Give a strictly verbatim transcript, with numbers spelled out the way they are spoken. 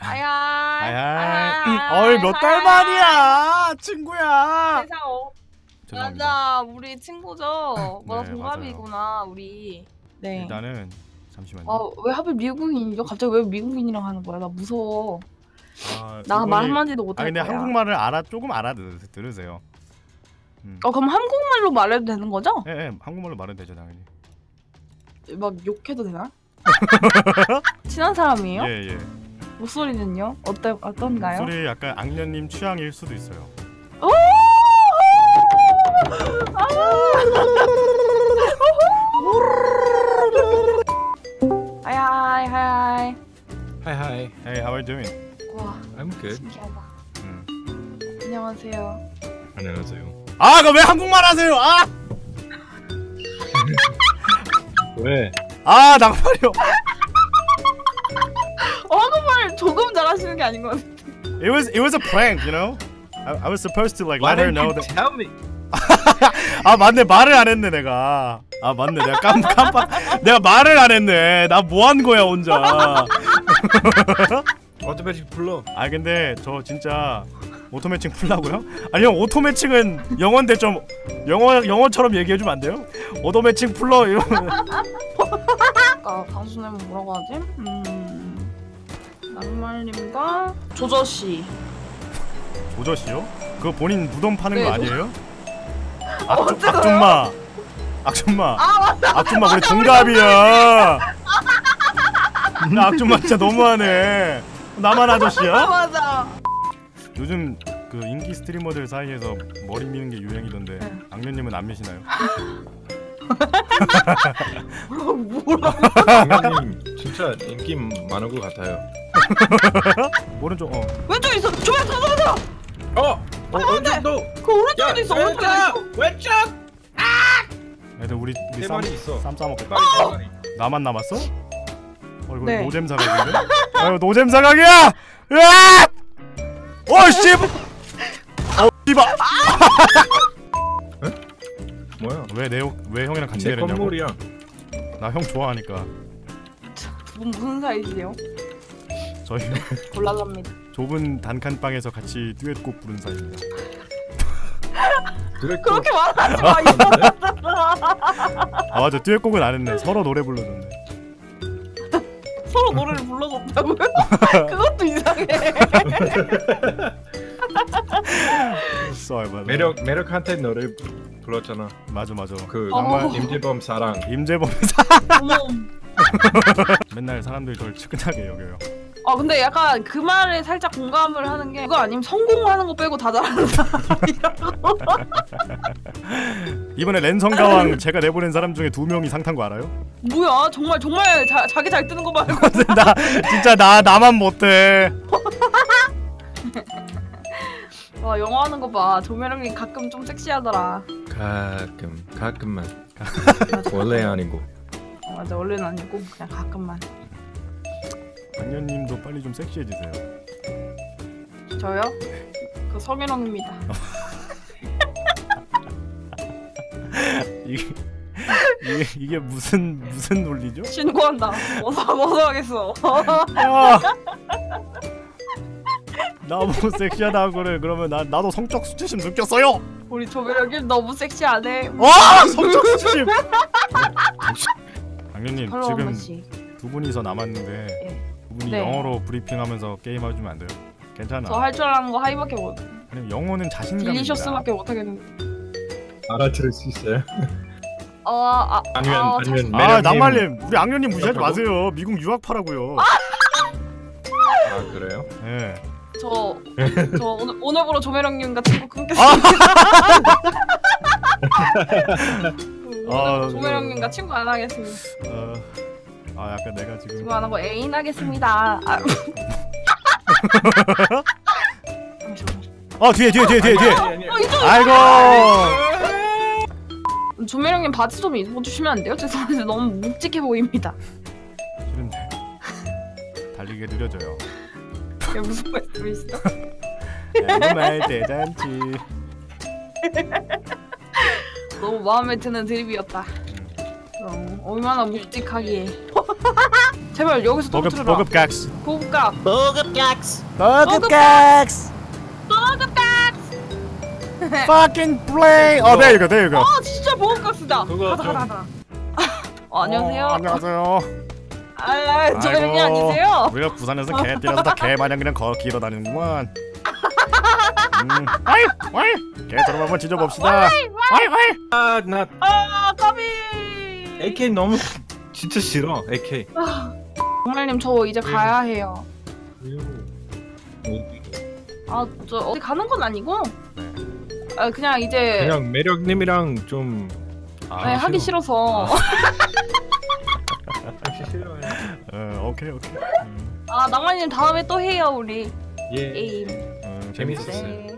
아야. 아야. 어이 몇 달 만이야, 친구야. 세상 어. 죄송합니다. 맞아, 우리 친구죠. 뭐야 네, 동갑이구나, 우리. 네. 일단은 잠시만요. 아, 왜 하필 미국인이죠? 갑자기 왜 미국인이랑 하는 거야? 나 무서워. 아, 나 말 한마디도 못할 거야. 근데 한국말을 알아 조금 알아 들으세요. 음. 어 그럼 한국말로 말해도 되는 거죠? 예, 예. 한국말로 말해도 되죠, 당연히. 막 욕해도 되나? 친한 사람이에요? 예, 예. 목소리는요? 어때, 어떤가요? 목소리 약간 악녀님 취향일 수도 있어요. 오! 아! 하이하이 하이하이 하이하이. Hey, how are you doing? 와, I'm good. 신기하다. 음. 안녕하세요. 안녕하세요. 아, 그럼 왜 한국말 하세요? 아! 왜? 아, 낭팔이요. 한국말 조금 잘하시는 게 아닌 것 같아. It was it was a prank, you know. I, I was supposed to like Why let her know that. Tell me. 아 맞네 말을 안 했네 내가. 아 맞네 내가 깜깜. 내가 말을 안 했네. 나 뭐 한 거야 혼자. 오토매칭 풀러. 아 근데 저 진짜 오토매칭 풀라고요? 아니 형 오토매칭은 영어인데 좀 영어 영어처럼 얘기해 주면 안 돼요? 오토매칭 풀러 이런. 아 방수님은 뭐라고 하지? 음. 낭말님과 조저씨. 조저씨요? 그거 본인 무덤 파는 네, 거 아니에요? 저... 악조, 어, 악존마 악존마 아 맞다 악존마 그래 동갑이야. 나 악존마 진짜 너무하네. 나만 아저씨야? 맞아. 요즘 그 인기 스트리머들 사이에서 머리 미는 게 유행이던데 네. 악녀님은 안 미시나요? 뭐라 악녀님 진짜 인기 많은 것 같아요. 오른쪽 어 왼쪽 있어! 조명 쏘쏘쏘! 어! 어 왼쪽도! 그 오른쪽에도 있어! 오른쪽에도 있어! 왼쪽! 아! 애들 우리 우리 쌈 싸먹겠다. 어! 나만 남았어? 어 이거 네. 노잼 사각인데? 아 이거 노잼 사각이야! 으악! 어 씨! 어 씨발! 에? 뭐야? 왜 내 왜 형이랑 같이 내렸냐고? 제 건물이야. 나 형 좋아하니까. 두 분 무슨 사이세요? 저희는 곤란합니다. 좁은 단칸방에서 같이 듀엣곡 부른 사이입니다. 그렇게 말하지 마. 아 맞아 듀엣곡은 안 했네. 서로 노래 불러줬네. 서로 노래를 불러줬다고요? 그것도 이상해. Sorry, 매력 매력한테 노래 불렀잖아. 맞아 맞아. 그 낭만 임재범 사랑. 임재범 사랑. 맨날 사람들이 저를 측은하게 여겨요. 아 근데 약간 그 말에 살짝 공감을 하는 게 그거 아니면 성공하는 거 빼고 다 잘하는 사람이라고. 이번에 랜선가왕 제가 내보낸 사람 중에 두 명이 상 탄 거 알아요? 뭐야 정말 정말 자, 자기 잘 뜨는 거 말고 나 진짜 나 나만 못해. 와 영어 하는 거 봐. 조매력이 가끔 좀 섹시하더라. 가끔 가끔만. 원래 아니고. 어, 맞아 원래는 아니고 그냥 가끔만. 강연님도 빨리 좀 섹시해지세요. 저요? 그 성현웅입니다. 이게, 이게 이게 무슨 무슨 논리죠? 신고한다. 어서 어서 하겠어. 나 뭐 섹시하다고 그래. 그러면 나 나도 성적 수치심 느꼈어요. 우리 조매력님 너무 섹시하네. 와 성적 수치심. 강연님 지금 두 분이서 남았는데. 네. 분이 네. 영어로 브리핑하면서 게임해주면 안 돼요? 괜찮아. 저 할 줄 아는 거 하이밖에 못. 아니 영어는 자신감입니다. 딜리셔스밖에 못 하겠는데. 알아들을 수 있어요? 어, 아, 아니면 아, 아니면 아, 낭말님 우리 악녀님 무시하지 마세요. 미국 유학파라고요. 아, 아 그래요? 예. 네. 저 저 오늘 오늘부로 조매력님과 친구 끊겠습니다. 아, 조매력님과 친구 안 하겠습니다. 어... 아 약간 내가 지금 지금 안 하고 애인 하겠습니다. 아, 어 뒤에 뒤에 뒤에 뒤에 뒤에. 아이고. 조매력님 바지 좀 입어주시면 안 돼요? 죄송한데 너무 묵직해 보입니다. 싫은데. 달리기가 느려져요. 이게 무슨 말씀이시죠? 정말 대단치. 너무 마음에 드는 드립이었다. 어, 얼마나 묵직하기에. 제발 여기서 떨어뜨려라. 버급 버급 깍스. 고급값. 고급값. 고급값. 고급값. Fucking play. 어, there you go, there you go. 어, 진짜 고급값이다. 가자, 가자, 가자. 어, 안녕하세요. 어, 안녕하세요. 아, 조매력이 아니세요? 우리가 부산에서 개 뛰어서 다 개 마냥 그냥 걸기로 다니는구만. 음. 와이, 와이. 개 저놈 한번 지져봅시다. 와이, 와이, 와이. 아, 나. 아, 까비. 에이케이 너무 진짜 싫어. 에이케이. 사장님 저 이제 가야 해요. 왜요? 어디? 아, 저 어디 가는 건 아니고. 네. 아, 그냥 이제. 그냥 매력님이랑 좀. 아, 네, 하기 싫어서. 아. 하기 싫어요. 어, 오케이 오케이. 음. 아, 낭만님 다음에 또 해요 우리. 예. 게임. 음, 재밌었어요. 네.